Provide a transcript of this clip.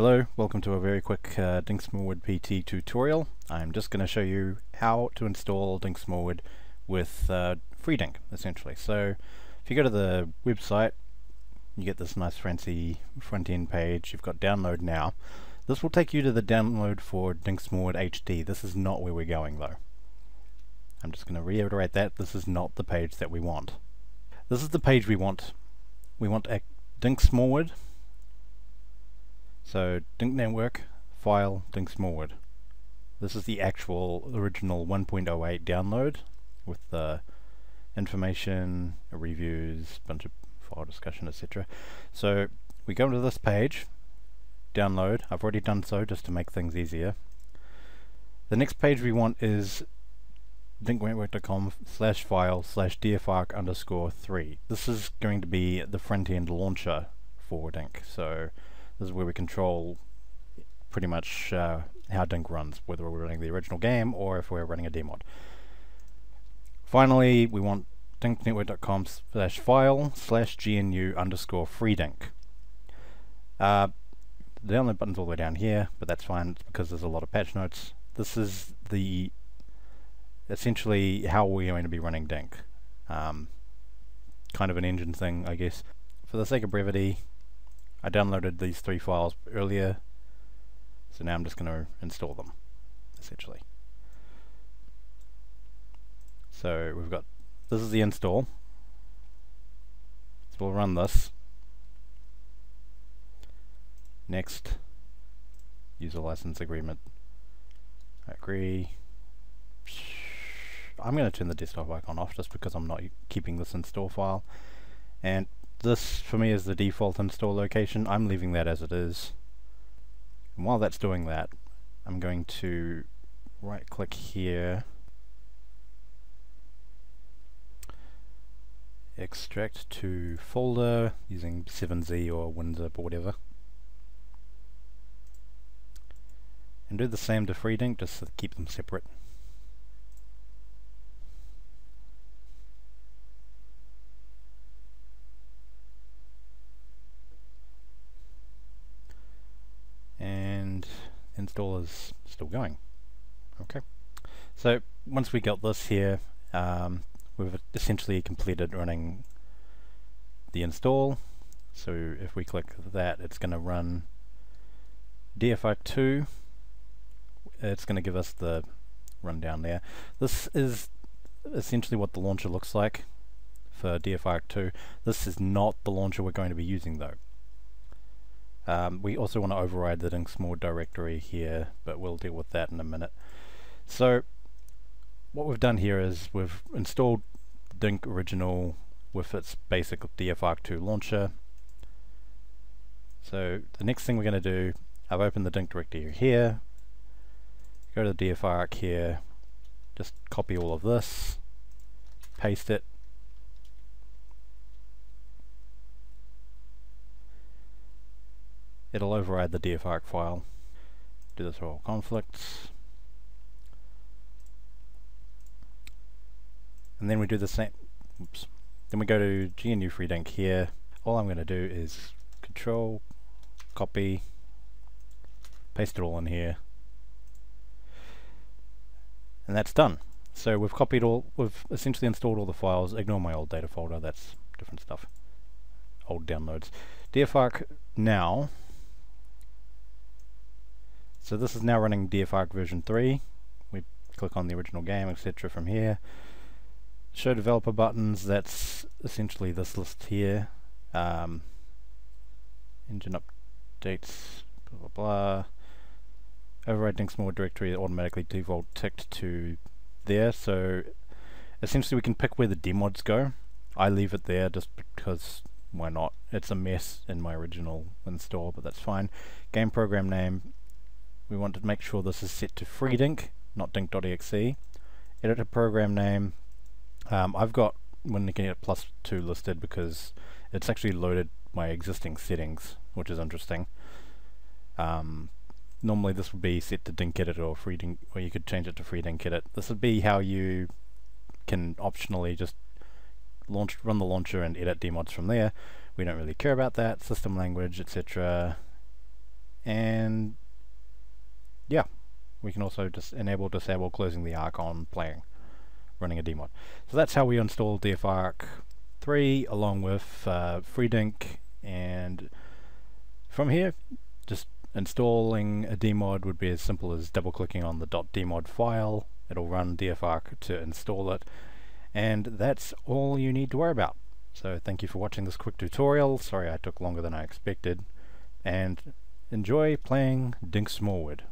Hello, welcome to a very quick Dink Smallwood PT tutorial. I'm just going to show you how to install Dink Smallwood with FreeDink, essentially. So if you go to the website, you get this nice fancy front-end page. You've got download now. This will take you to the download for Dink Smallwood HD. This is not where we're going though. I'm just going to reiterate that. This is not the page that we want. This is the page we want. We want a Dink Smallwood. So Dink Network, file, Dink Smallwood. This is the actual original 1.08 download with the information, reviews, bunch of file discussion, etc. So we go to this page, download. I've already done so just to make things easier. The next page we want is dinknetwork.com/file/dfarc_3. This is going to be the front-end launcher for Dink. So this is where we control pretty much how Dink runs, whether we're running the original game or if we're running a dmod. Finally, we want dinknetwork.com/file/gnu_freedink. The download button's all the way down here, but that's fine. It's because there's a lot of patch notes. This is the essentially how we're going to be running Dink. Kind of an engine thing, I guess. For the sake of brevity, I downloaded these three files earlier, so now I'm just going to install them, essentially. So we've got, this is the install, so we'll run this. Next, user license agreement, I agree. I'm going to turn the desktop icon off just because I'm not keeping this install file, and this for me is the default install location. I'm leaving that as it is. And while that's doing that, I'm going to right click here, extract to folder using 7z or WinZip or whatever, and do the same to FreeDink just to keep them separate. Install is still going. Okay, so once we got this here, we've essentially completed running the install. So if we click that, it's going to run dfarc2. It's going to give us the rundown there. This is essentially what the launcher looks like for dfarc2. This is not the launcher we're going to be using though. We also want to override the Dink Smallwood directory here, but we'll deal with that in a minute. So what we've done here is we've installed Dink original with its basic dfarc2 launcher. So the next thing we're going to do, I've opened the Dink directory here, go to the dfarc here, just copy all of this, paste it, it'll override the dfarc file. Do this for all conflicts. And then we do the same. Oops. Then we go to GNU FreeDink here. All I'm going to do is control, copy, paste it all in here. And that's done. So we've copied all, we've essentially installed all the files. Ignore my old data folder, that's different stuff. Old downloads. Dfarc now. So this is now running dfarc version 3. We click on the original game, etc. from here. Show developer buttons, that's essentially this list here. Engine updates, blah blah blah. Override Dink Smallwood directory automatically default ticked to there. So essentially we can pick where the dmods go. I leave it there just because why not? It's a mess in my original install, but that's fine. Game program name, we want to make sure this is set to FreeDink, not dink.exe. Editor program name, I've got WinDinkEdit plus 2 listed because it's actually loaded my existing settings, which is interesting. Normally this would be set to DinkEdit or FreeDink, or you could change it to FreeDinkEdit. This would be how you can optionally just run the launcher and edit dmods from there. We don't really care about that. System language, etc. And yeah, we can also just enable, disable closing the arc on playing, running a dmod. So that's how we install DFArc 3 along with FreeDink, and from here just installing a dmod would be as simple as double clicking on the .dmod file. It'll run DFArc to install it, and that's all you need to worry about. So thank you for watching this quick tutorial. Sorry I took longer than I expected, and enjoy playing Dink Smallwood.